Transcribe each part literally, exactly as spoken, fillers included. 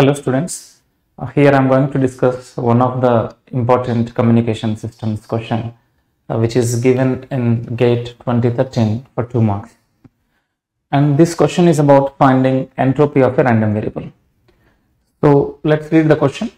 Hello students, uh, here I am going to discuss one of the important communication systems question uh, which is given in GATE twenty thirteen for two marks, and this question is about finding entropy of a random variable. So let's read the question.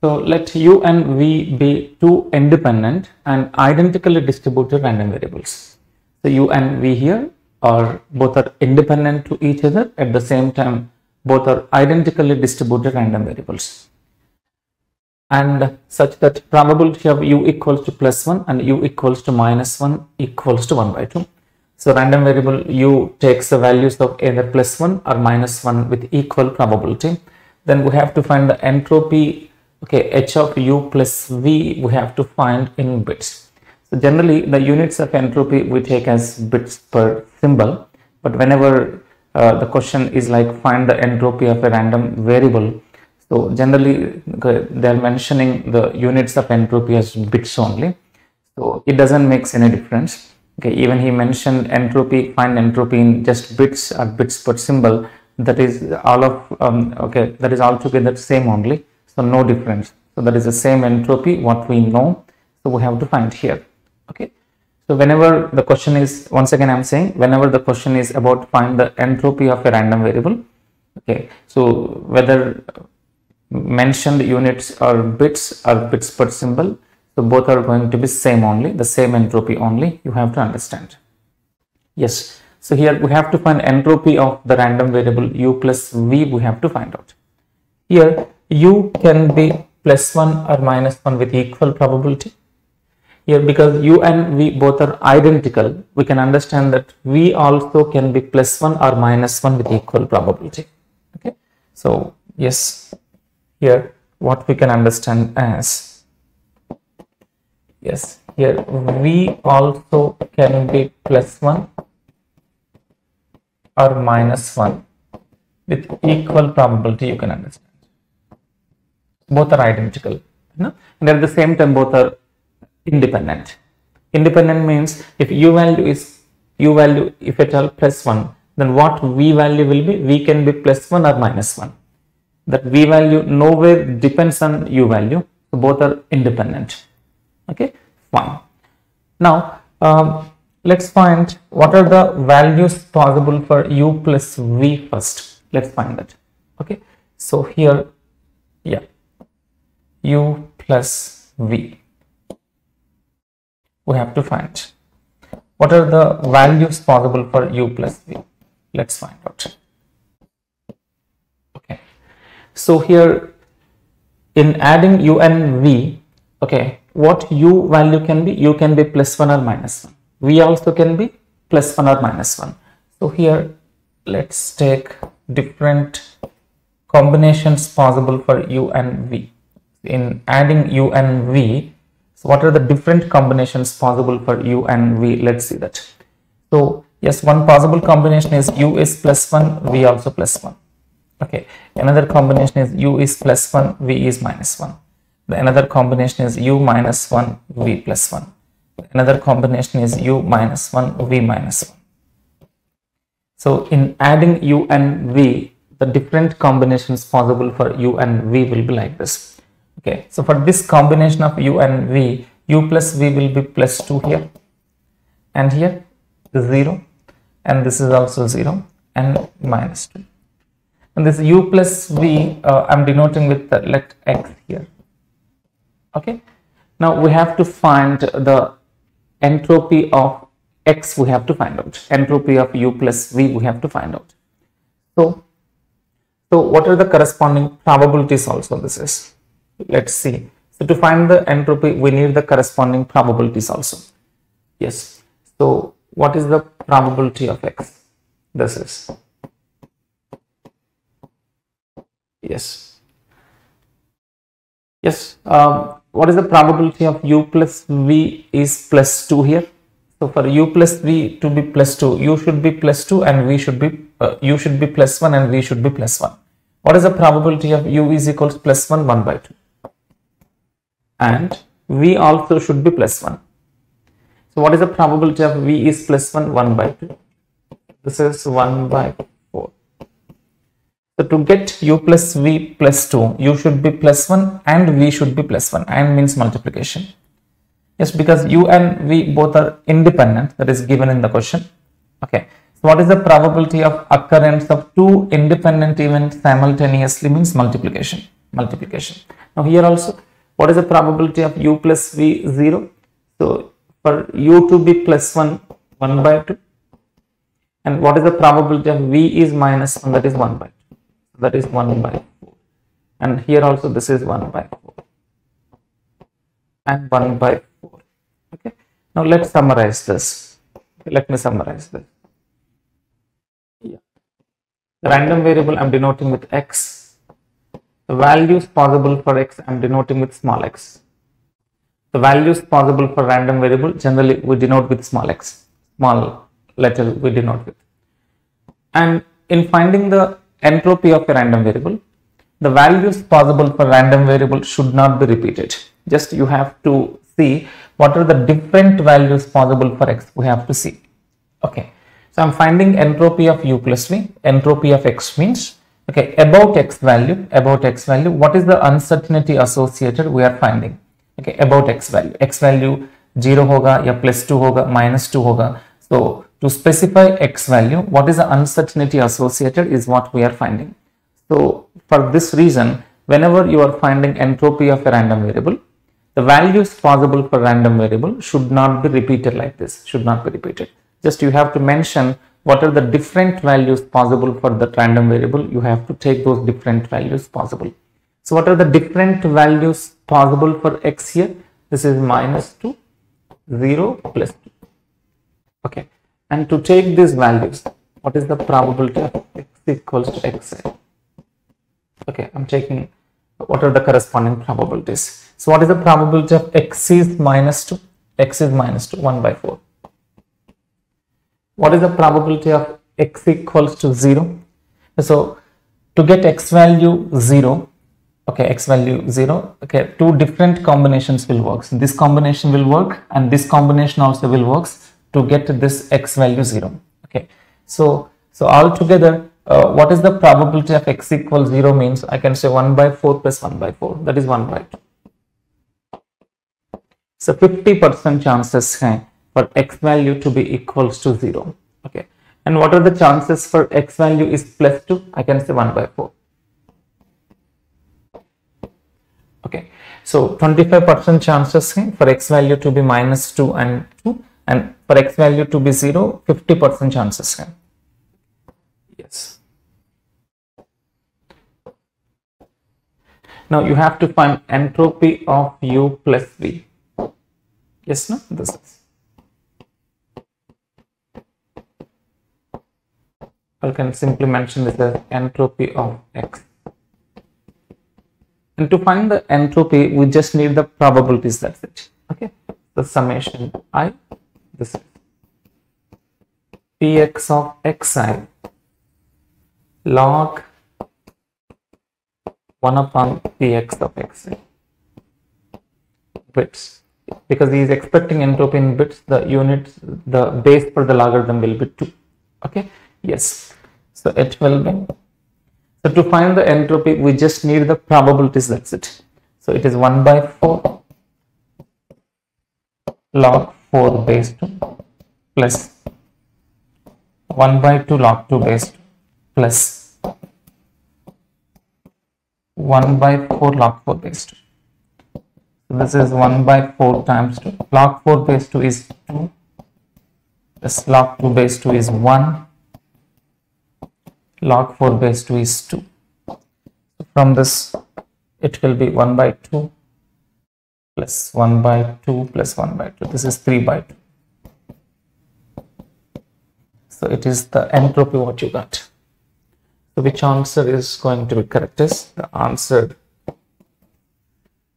So let U and V be two independent and identically distributed random variables. So U and V here are both are independent to each other, at the same time both are identically distributed random variables, and such that probability of u equals to plus one and u equals to minus one equals to one by two. So random variable u takes the values of either plus one or minus one with equal probability. Then we have to find the entropy, okay, h of u plus v we have to find in bits. So generally the units of entropy we take as bits per symbol, but whenever Uh, the question is like find the entropy of a random variable, so generally they are mentioning the units of entropy as bits only, so it doesn't make any difference. Okay, even he mentioned entropy, find entropy in just bits or bits per symbol, that is all of um, okay that is altogether same only, so no difference. So that is the same entropy what we know, so we have to find here. Okay, so whenever the question is, once again I am saying, whenever the question is about find the entropy of a random variable, okay, so whether mentioned units or bits or bits per symbol, so both are going to be same only, the same entropy only, you have to understand. Yes, so here we have to find entropy of the random variable u plus v we have to find out. Here u can be plus one or minus one with equal probability. Here, because u and v both are identical, we can understand that v also can be plus one or minus one with equal probability. Okay, so yes, here what we can understand as, yes, here v also can be plus one or minus one with equal probability, you can understand. Both are identical, no? And at the same time both are independent. Independent means if u value is u value if at all plus one, then what v value will be, v can be plus one or minus one. That v value nowhere depends on u value, so both are independent. Okay, fine. Now um, let's find what are the values possible for u plus v first. Let's find that. Okay, so here, yeah, u plus v. We have to find what are the values possible for u plus v. Let's find out. Okay, so here in adding u and v, okay, what u value can be, u can be plus one or minus one, v also can be plus one or minus one. So here let's take different combinations possible for u and v. In adding u and v, so what are the different combinations possible for u and v? Let's see that. So yes, one possible combination is u is plus one, v also plus one. Okay, another combination is u is plus one, v is minus one. The another combination is u minus one, v plus one. Another combination is u minus one, v minus one. So in adding u and v, the different combinations possible for u and v will be like this. Okay, so for this combination of u and v, u plus v will be plus two here, and here zero, and this is also zero and minus two, and this u plus v uh, I'm denoting with the let x here. Okay, now we have to find the entropy of x, we have to find out entropy of u plus v, we have to find out. So, so what are the corresponding probabilities also this is? Let's see. So to find the entropy we need the corresponding probabilities also. Yes, so what is the probability of x? This is, yes, yes, um, what is the probability of u plus v is plus two here? So for u plus v to be plus two, u should be plus two and v should be uh, u should be plus one and v should be plus one. What is the probability of u is equals plus one, one by two? And v also should be plus one. So what is the probability of v is plus one, one by two? This is one by four. So to get u plus v plus two, u should be plus one and v should be plus one, and means multiplication. Yes, because u and v both are independent, that is given in the question. Okay, so what is the probability of occurrence of two independent events simultaneously, means multiplication. Multiplication. Now here also, what is the probability of u plus v zero? So for u to be plus one, one by two. And what is the probability of v is minus one, that is one by two. That is one by four. And here also this is one by four. And one by four. Okay. Now let's summarize this. Okay, let me summarize this. Yeah. The random variable I am denoting with x. The values possible for x I am denoting with small x. The values possible for random variable generally we denote with small x. Small letter we denote with. And in finding the entropy of a random variable, the values possible for random variable should not be repeated. Just you have to see what are the different values possible for x, we have to see. Okay, so I'm finding entropy of u plus v. Entropy of x means, okay, about x value, about x value, what is the uncertainty associated we are finding. Okay, about x value, x value zero hoga ya plus two hoga minus two hoga. So to specify x value, what is the uncertainty associated is what we are finding. So for this reason, whenever you are finding entropy of a random variable, the values possible for random variable should not be repeated like this, should not be repeated. Just you have to mention what are the different values possible for that random variable, you have to take those different values possible. So what are the different values possible for x here? This is minus two, zero, plus two. Okay. And to take these values, what is the probability of x equals to xi? Okay, I'm taking what are the corresponding probabilities. So what is the probability of x is minus two? X is minus two, one by four. What is the probability of x equals to zero? So to get x value zero, okay, x value zero, okay, two different combinations will work. So this combination will work and this combination also will work to get this x value zero. Okay, so so altogether, uh, what is the probability of x equals zero means I can say one by four plus one by four, that is one by two. So fifty percent chances hai for x value to be equals to zero. Okay, and what are the chances for x value is plus two? I can say one by four. Okay, so twenty-five percent chances hai for x value to be minus two and two. And for x value to be zero, fifty percent chances hai. Yes. Now you have to find entropy of u plus v. Yes, no? This is. I can simply mention this as entropy of x. And to find the entropy, we just need the probabilities, that's it. Okay. The summation I. This is px of xi log one upon px of xi bits, because he is expecting entropy in bits, the units, the base for the logarithm will be two. Okay, yes, so it will be, so to find the entropy we just need the probabilities, that's it. So it is one by four log four base two plus one by two log two base two plus one by four log four base two. So this is one by four times two. Log four base two is two. This log two base two is one. Log four base two is two. From this it will be one by two. Plus one by two plus one by two. This is three by two. So it is the entropy what you got. So which answer is going to be correct? Is the answer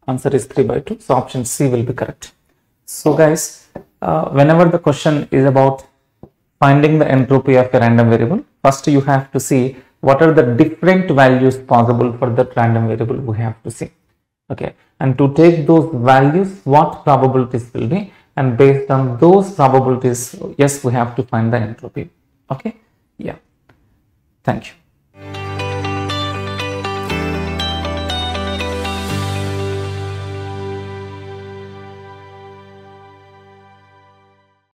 answer is three by two. So option C will be correct. So guys, uh, whenever the question is about finding the entropy of a random variable, first you have to see what are the different values possible for that random variable we have to see. Okay, and to take those values, what probabilities will be, and based on those probabilities, yes, we have to find the entropy. Okay, yeah, thank you.